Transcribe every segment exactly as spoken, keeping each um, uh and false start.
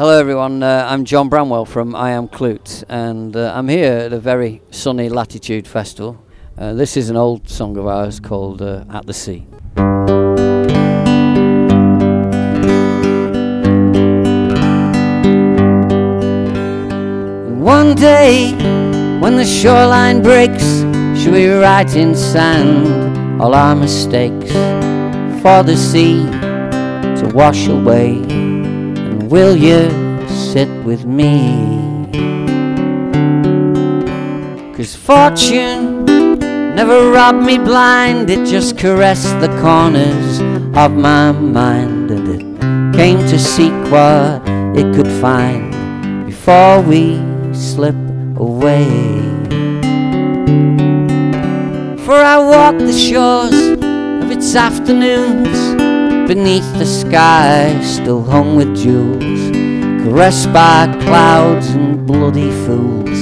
Hello everyone, uh, I'm John Bramwell from I Am Kloot, and uh, I'm here at a very sunny Latitude Festival. Uh, this is an old song of ours called uh, At The Sea. And one day, when the shoreline breaks, shall we write in sand all our mistakes for the sea to wash away? Will you sit with me? 'Cause fortune never robbed me blind, it just caressed the corners of my mind, and it came to seek what it could find before we slip away. For I walked the shores of its afternoons, beneath the sky still hung with jewels, caressed by clouds and bloody fools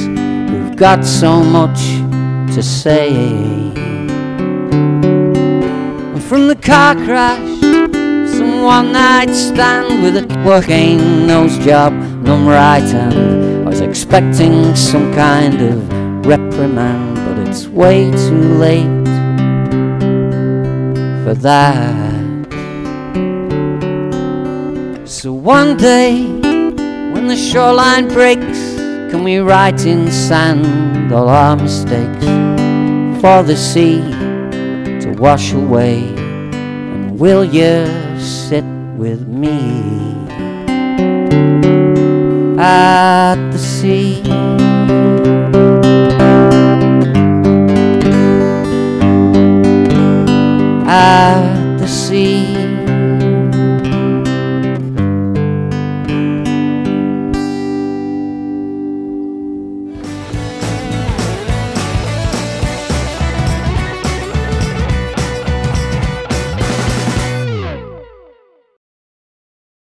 who've got so much to say. And from the car crash, some one night stand with a working nose job and on right hand, I was expecting some kind of reprimand, but it's way too late for that. So one day, when the shoreline breaks, can we write in sand all our mistakes for the sea to wash away? And will you sit with me at the sea? At the sea.